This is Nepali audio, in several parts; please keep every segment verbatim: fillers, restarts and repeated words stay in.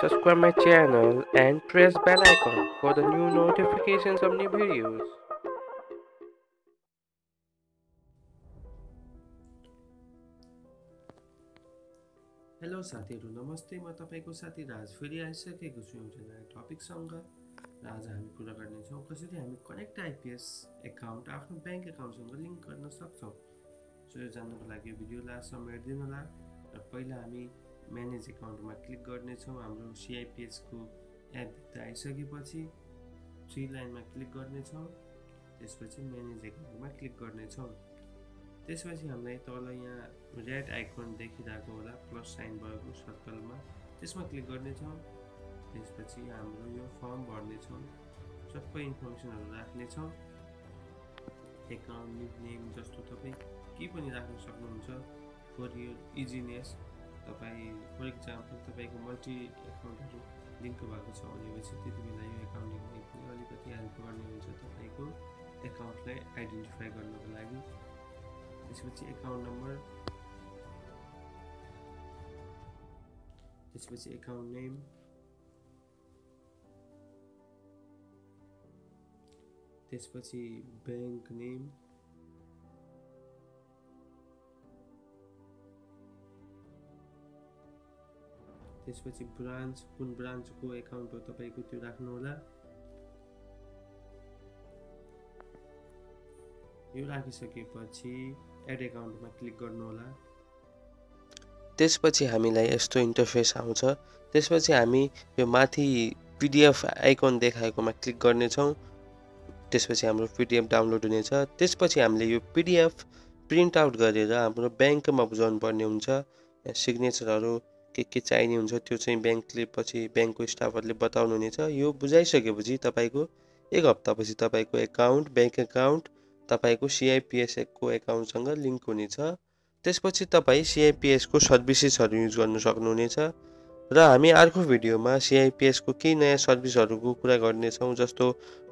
subscribe my channel and press bell icon for the new notifications of new videos. Hello साथीहरु नमस्ते म तपाईको साथी राज फेरि आइसकेको छु एउटा नयाँ टपिक सँग। र आज हामी कुरा गर्ने छौं कसरी हामी कनेक्ट आईपीएस अकाउन्ट आफ्नो बैंक अकाउन्ट सँग लिंक गर्न सक्छौं। सो यो जान्नको लागि भिडियो लास्टसम्म हेर्दिनु होला। र पहिला हामी म्यानेज अकाउन्ट मा क्लिक गर्ने छौं। हाम्रो सीआईपीएस को एप भित्र आइसकेपछि थ्री लाइन मा क्लिक गर्ने छौं। त्यसपछि म्यानेज अकाउन्ट मा क्लिक गर्ने छौं। त्यसपछि हामीलाई तल यहाँ रेड आइकन देखिरहेको होला प्लस साइन भएको सर्कल मा त्यसमा क्लिक गर्ने छौं। त्यसपछि हाम्रो यो फर्म भर्ने छौं। सबै इन्फर्मेसनहरु राख्ने छौं। अकाउन्ट नेम जस्तो तपाई के पनि राख्न सक्नुहुन्छ फर योर इजीनेस। तपाईं फर एक्जाम्पल तपाईको मल्टी अकाउन्टहरु लिंक भएको छ भनेपछि त्यतिबेला यो अकाउन्टिङ पनि अलिकति हेल्प गर्ने हुन्छ तपाईको अकाउन्टलाई आइडेन्टिफाई गर्नको लागि। त्यसपछि अकाउन्ट नम्बर, त्यसपछि अकाउन्ट नेम, त्यसपछि बैंक नेम, त्यसपछि ब्रान्च कुन ब्रान्च को अकाउन्ट हो तपाईको त्यो राख्नु होला। यो राखिसकेपछि एड अकाउन्ट मा क्लिक गर्नु होला। त्यसपछि हामीलाई यस्तो इन्टरफेस आउँछ। त्यसपछि हामी यो माथि पीडीएफ आइकन देखाएकोमा क्लिक गर्ने छौं। त्यसपछि हाम्रो पीडीएफ डाउनलोड हुनेछ। त्यसपछि हामीले यो पीडीएफ प्रिन्ट आउट गरेर हाम्रो बैंकमा बुझाउनु पर्ने हुन्छ। सिग्नेचरहरु के के चाहिने हुन्छ त्यो चाहिँ बैंकले पछि बैंकको स्टाफहरुले बताउनु हुनेछ। यो बुझाइसकेपछि तपाईको एक हप्तापछि तपाईको अकाउन्ट बैंक अकाउन्ट तपाईको सीआईपीएस को अकाउन्ट सँग लिंक हुनेछ। त्यसपछि तपाई सीआईपीएस को सर्भिसेसहरु युज गर्न सक्नुहुनेछ। र हामी अर्को भिडियोमा सीआईपीएस को केही नयाँ सर्भिसहरुको कुरा गर्ने छौं जस्तो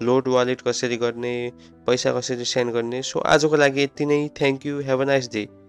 लोड वालेट कसरी गर्ने, पैसा कसरी सेन्ड गर्ने। सो आजको लागि यति नै। Thank you. Have a nice day.